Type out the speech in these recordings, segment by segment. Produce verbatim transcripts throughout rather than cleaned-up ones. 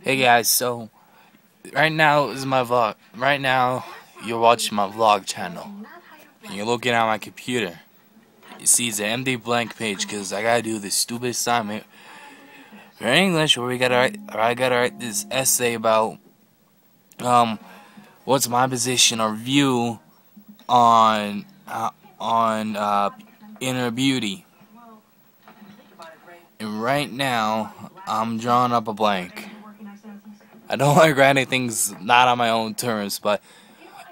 Hey guys, so right now is my vlog. Right now you're watching my vlog channel. And you're looking at my computer. You see it's an empty blank page because I gotta do this stupid assignment for English where we gotta write or I gotta write this essay about um what's my position or view on uh, on uh, inner beauty. And right now I'm drawing up a blank. I don't like writing things not on my own terms, but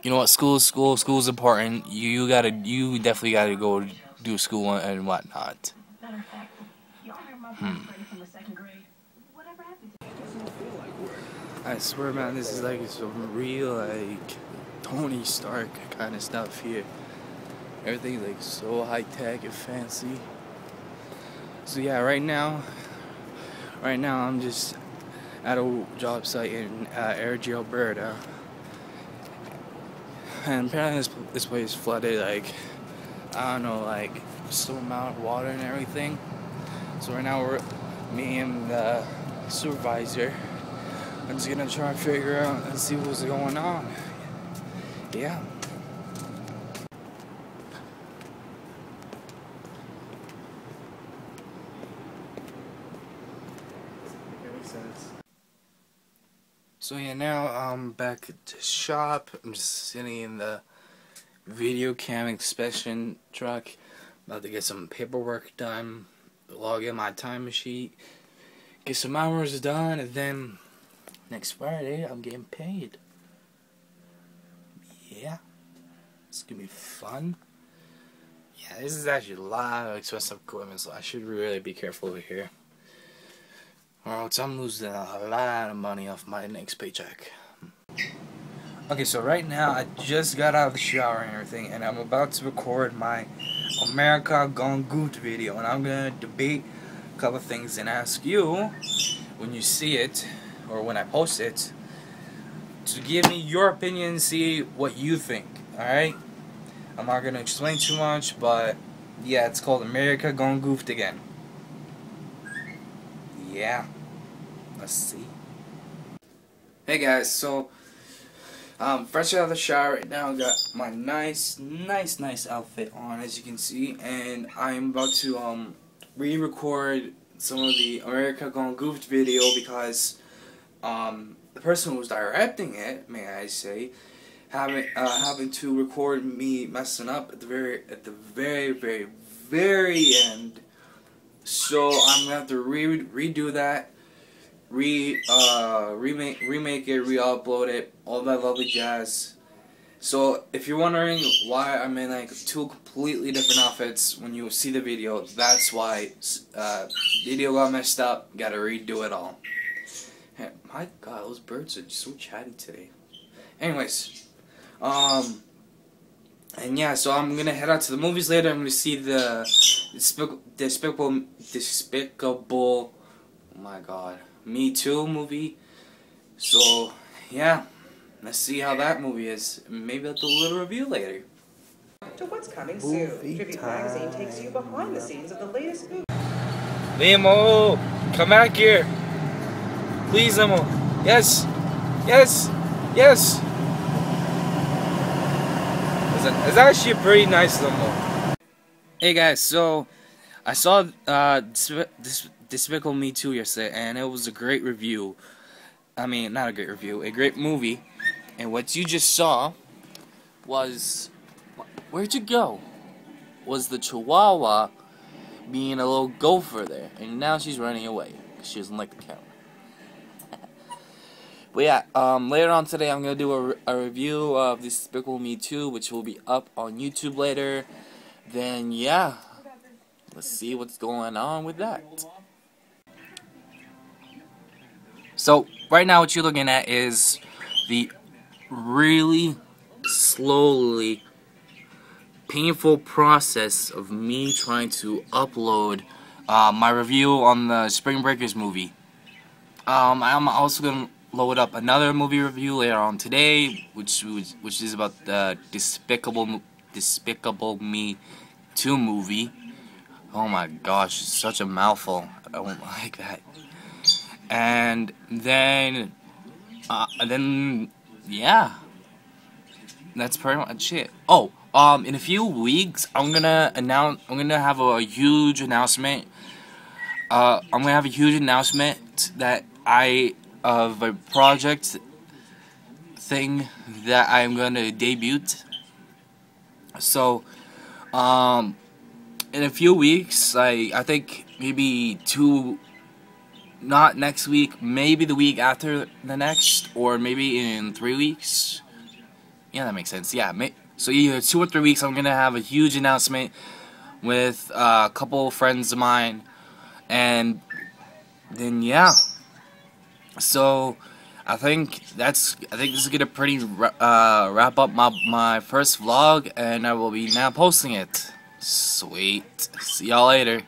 you know what? School is school. School is important. You, you gotta, you definitely gotta go do school and whatnot. Hmm. I swear, man, this is like some real like Tony Stark kind of stuff here. Everything's like so high tech and fancy. So yeah, right now, right now I'm just at a job site in uh, Airgy, Alberta, and apparently this this place is flooded. Like I don't know, like some amount of water and everything. So right now we're me and the supervisor. I'm just gonna try and figure out and see what's going on. Yeah. So yeah, now I'm back at the shop. I'm just sitting in the video cam inspection truck, about to get some paperwork done, log in my time sheet, get some hours done, and then next Friday I'm getting paid. Yeah, it's gonna be fun. Yeah, this is actually a lot of expensive equipment, so I should really be careful over here. Or else I'm losing a lot of money off my next paycheck. Okay, so right now I just got out of the shower and everything, and I'm about to record my America Gone Goofed video, and I'm gonna debate a couple of things and ask you, when you see it or when I post it, to give me your opinion and see what you think. Alright? I'm not gonna explain too much, but yeah, it's called America Gone Goofed again. Yeah, let's see. Hey guys, so um, fresh out of the shower right now. I got my nice, nice, nice outfit on, as you can see, and I'm about to um re-record some of the America Gone Goofed video because um the person who was directing it, may I say, having uh, having to record me messing up at the very, at the very, very, very end. So I'm gonna have to re redo that, re uh remake remake it, re-upload it, all that lovely jazz. So if you're wondering why I'm in like two completely different outfits when you see the video, that's why. Uh, video got messed up. Gotta redo it all. Hey, my God, those birds are so chatty today. Anyways, um, and yeah, so I'm gonna head out to the movies later. I'm gonna see the Despic Despicable, Despicable, oh my God, Me two movie. So yeah, let's see how that movie is. Maybe I'll do a little review later. To what's coming soon, Tribute Magazine takes you behind the scenes of the latest movie. Limo, come back here, please, Limo. Yes, yes, yes. It's actually a pretty nice limo. Hey guys, so I saw uh, Despicable Me two yesterday, and it was a great review. I mean, not a great review, a great movie. And what you just saw was, where'd you go? Was the Chihuahua being a little gopher there, and now she's running away because she doesn't like the camera. But yeah, um, later on today I'm gonna do a, a review of Despicable Me two, which will be up on YouTube later. Then yeah, let's see what's going on with that. So right now what you're looking at is the really slowly painful process of me trying to upload uh, my review on the Spring Breakers movie. Um, I'm also going to load up another movie review later on today, which which is about the Despicable movie. Despicable Me two movie. Oh my gosh, it's such a mouthful. I don't like that. And then, uh, then, yeah, that's pretty much it. Oh, um, in a few weeks, I'm gonna announce, I'm gonna have a huge announcement, uh, I'm gonna have a huge announcement that I, of a project thing that I'm gonna debut. So, um, in a few weeks, I, I think maybe two, not next week, maybe the week after the next, or maybe in three weeks. Yeah, that makes sense. Yeah, may, so either two or three weeks, I'm gonna have a huge announcement with uh, a couple friends of mine, and then yeah. So, I think that's. I think this is gonna pretty uh, wrap up my my first vlog, and I will be now posting it. Sweet. See y'all later.